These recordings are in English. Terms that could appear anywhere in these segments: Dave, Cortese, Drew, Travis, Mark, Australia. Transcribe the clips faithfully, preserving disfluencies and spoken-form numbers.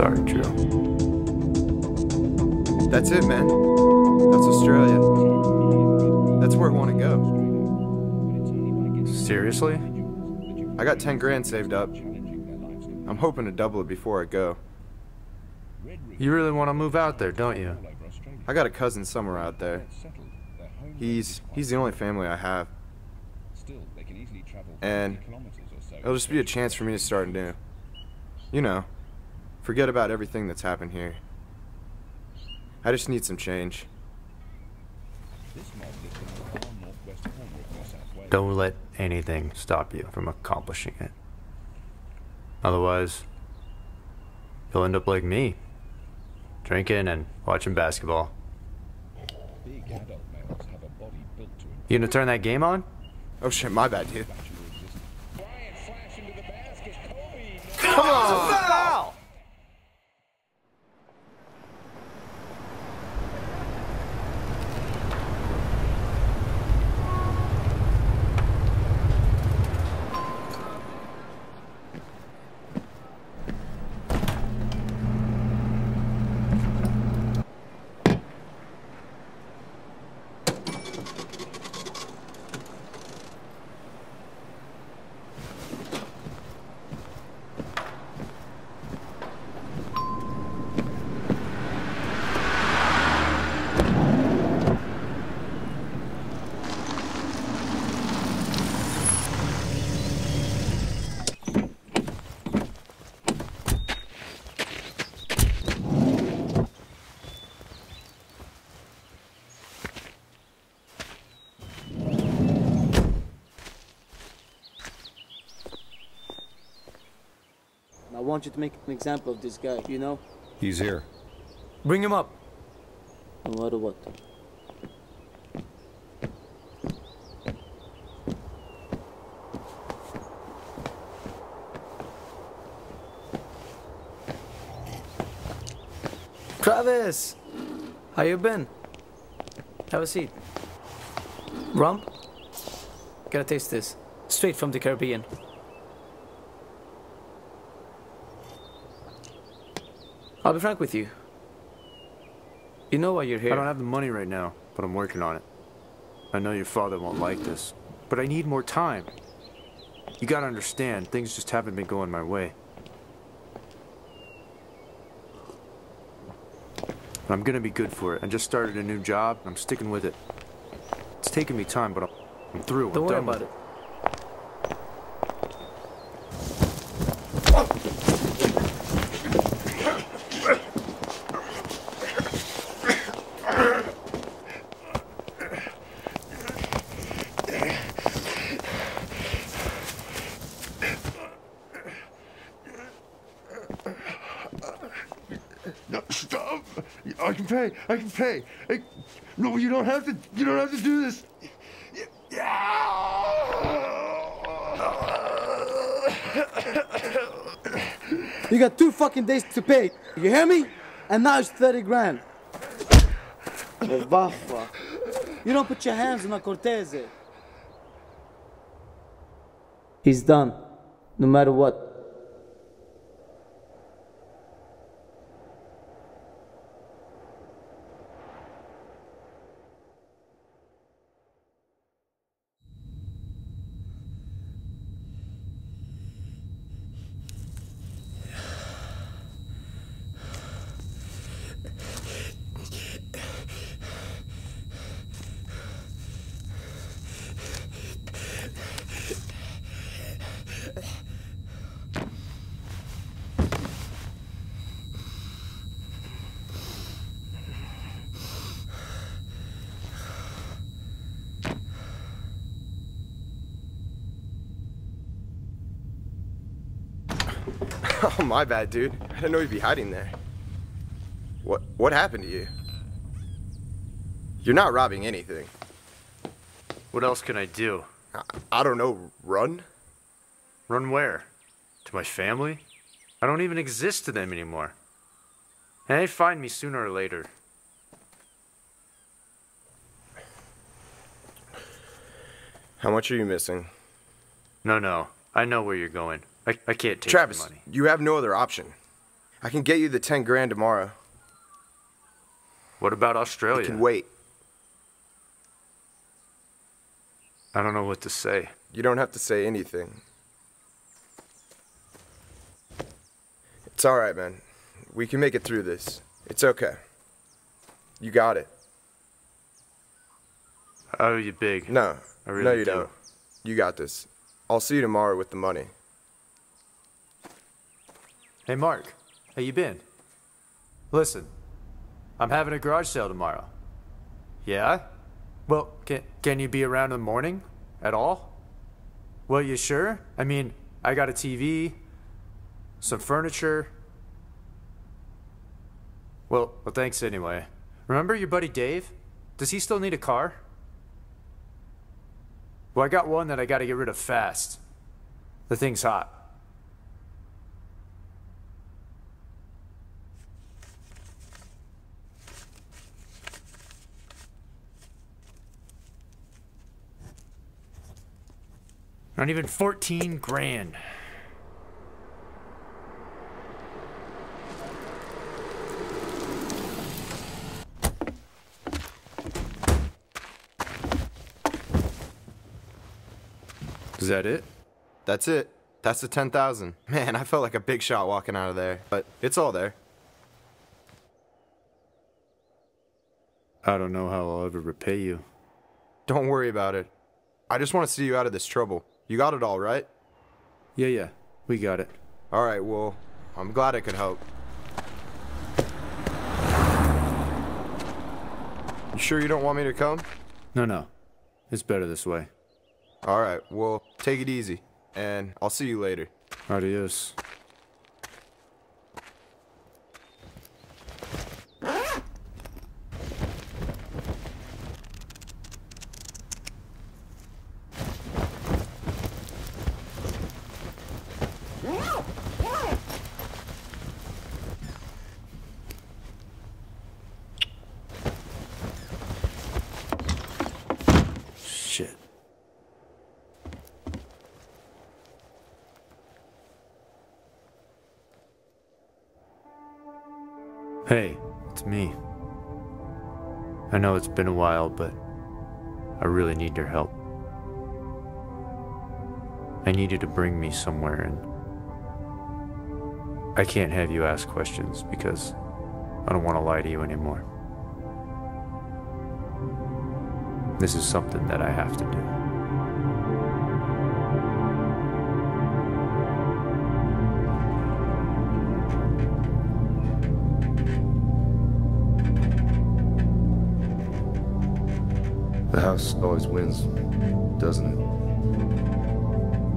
sorry, Drew. That's it, man. That's Australia. That's where I want to go. Seriously? I got ten grand saved up. I'm hoping to double it before I go. You really want to move out there, don't you? I got a cousin somewhere out there. He's he's the only family I have. And it'll just be a chance for me to start new. You know, forget about everything that's happened here. I just need some change. Don't let anything stop you from accomplishing it. Otherwise, you'll end up like me, drinking and watching basketball. You gonna turn that game on? Oh shit, my bad, dude. Come on! It's a foul! I want you to make an example of this guy, you know? He's here. Bring him up. No matter what. Travis! How you been? Have a seat. Rump? Gotta taste this. Straight from the Caribbean. I'll be frank with you. You know why you're here. I don't have the money right now, but I'm working on it. I know your father won't like this, but I need more time. You gotta understand, things just haven't been going my way. And I'm gonna be good for it. I just started a new job, and I'm sticking with it. It's taking me time, but I'm, I'm through. Don't I'm worry done about with it. it. I can pay. I can pay. I, no, you don't have to. You don't have to do this. You got two fucking days to pay. You hear me? And now it's thirty grand. You don't put your hands on a Cortese. He's done, no matter what. Oh, my bad, dude. I didn't know you'd be hiding there. What what happened to you? You're not robbing anything. What else can I do? I, I don't know. Run? Run where? To my family? I don't even exist to them anymore. And they find me sooner or later. How much are you missing? No, no. I know where you're going. I, I can't take Travis, the money. Travis, you have no other option. I can get you the ten grand tomorrow. What about Australia? You can wait. I don't know what to say. You don't have to say anything. It's all right, man. We can make it through this. It's okay. You got it. I owe you big. No. I really no, you do. don't. You got this. I'll see you tomorrow with the money. Hey, Mark. How you been? Listen, I'm having a garage sale tomorrow. Yeah? Well, can, can you be around in the morning? At all? Well, you sure? I mean, I got a T V, some furniture. Well, well, thanks anyway. Remember your buddy Dave? Does he still need a car? Well, I got one that I gotta get rid of fast. The thing's hot. Not even fourteen grand. Is that it? That's it. That's the ten thousand. Man, I felt like a big shot walking out of there, but it's all there. I don't know how I'll ever repay you. Don't worry about it. I just want to see you out of this trouble. You got it all, right? Yeah, yeah, we got it. All right, well, I'm glad I could help. You sure you don't want me to come? No, no, it's better this way. All right, well, take it easy, and I'll see you later. Adios. Hey, it's me. I know it's been a while, but I really need your help. I need you to bring me somewhere, and I can't have you ask questions because I don't want to lie to you anymore. This is something that I have to do. The house always wins, doesn't it?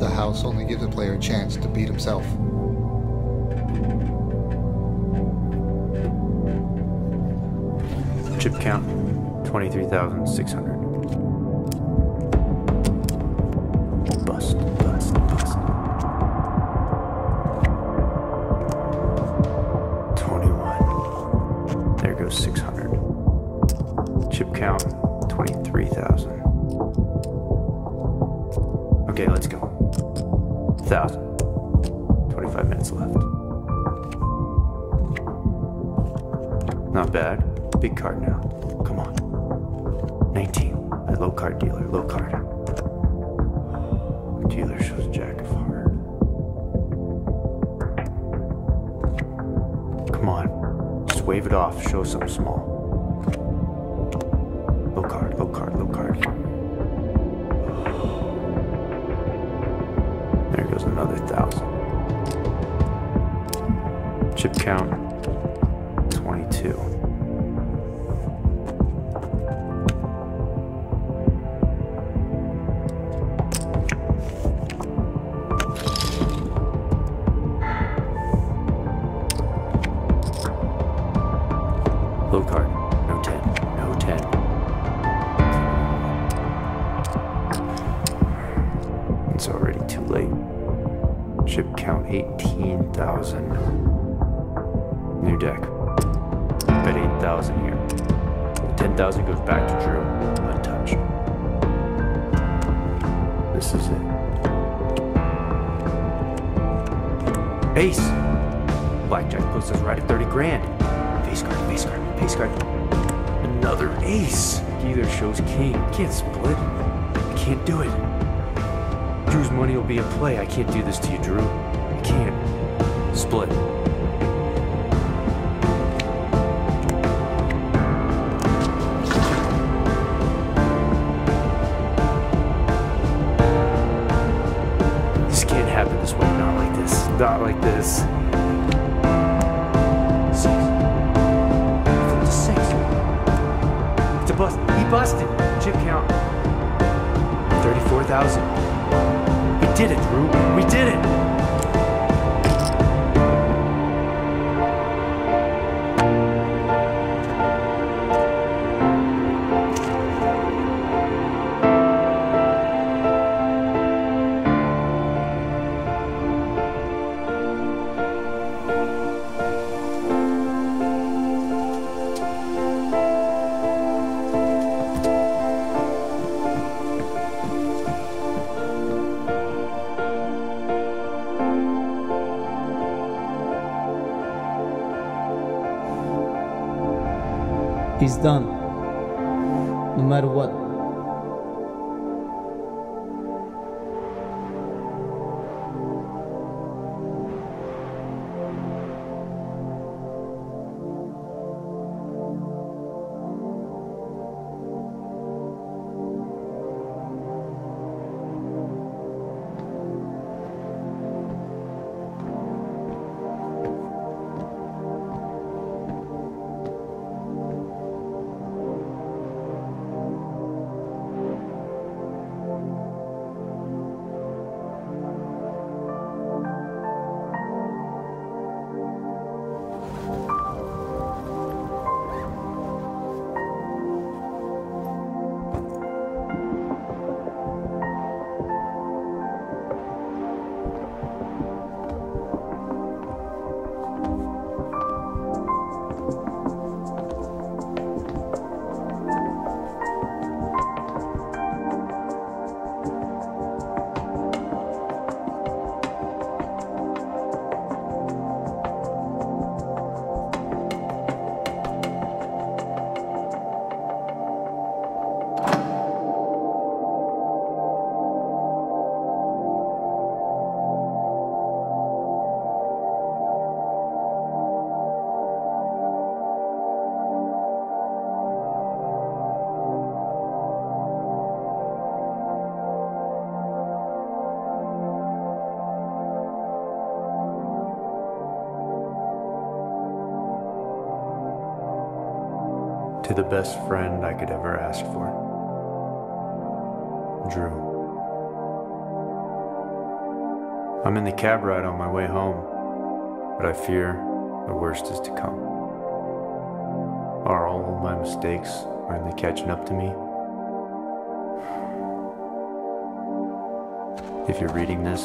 The house only gives a player a chance to beat himself. Chip count, twenty-three thousand six hundred. Bust, bust, bust. twenty-one. There goes six hundred. Chip count. twenty-three thousand. Okay, let's go. one thousand. twenty-five minutes left. Not bad. Big card now. Come on. nineteen. A low card dealer. Low card. Dealer shows jack of heart. Come on. Just wave it off. Show something small. Low card, low card. There goes another thousand. Chip count, twenty-two. Low card, no ten, no ten. It's already too late. Chip count eighteen thousand. New deck. Bet eight thousand here. ten thousand goes back to Drew. Untouched. This is it. Ace! Blackjack puts us right at thirty grand. Face card, face card, face card. Another ace. He either shows king. Can't split. I can't do it. Drew's money will be in play. I can't do this to you, Drew. I can't. Split. Not like this. Six. It's a six. It's a bust. He busted. Chip count. Thirty-four thousand. We did it, Drew. We did it. He's done, no matter what. To the best friend I could ever ask for, Drew. I'm in the cab ride on my way home, but I fear the worst is to come. Are all of my mistakes finally catching up to me? If you're reading this,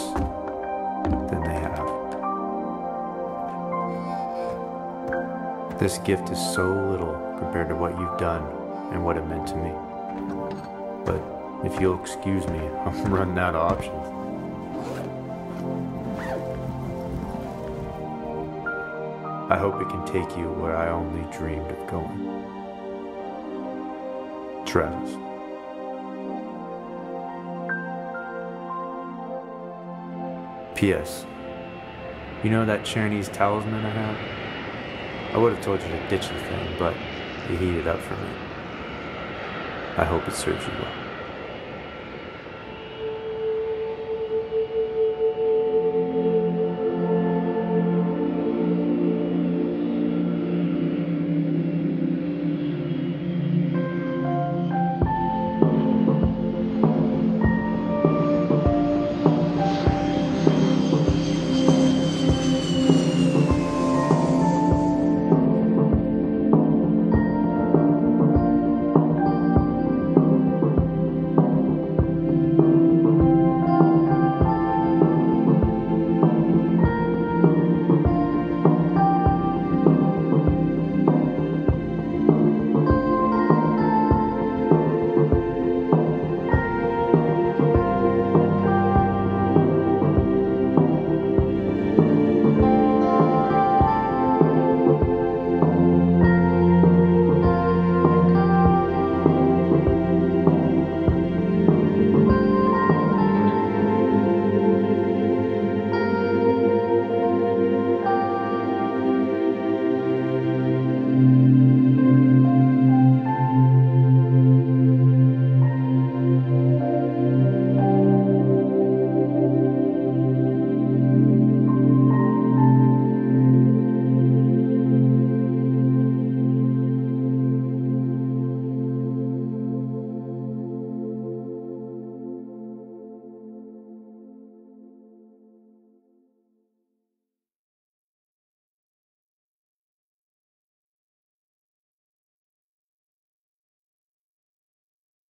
then they have. This gift is so little compared to what you've done and what it meant to me. But if you'll excuse me, I'm running out of options. I hope it can take you where I only dreamed of going. Travis. P S You know that Chinese talisman I have? I would have told you to ditch the thing, but you heat it up for me. I hope it serves you well.